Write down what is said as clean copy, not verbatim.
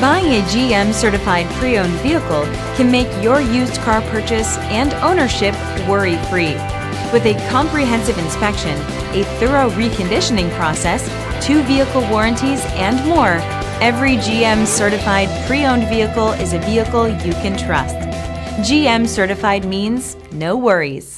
Buying a GM-certified pre-owned vehicle can make your used car purchase and ownership worry-free. With a comprehensive inspection, a thorough reconditioning process, 2 vehicle warranties, and more, every GM-certified pre-owned vehicle is a vehicle you can trust. GM-certified means no worries.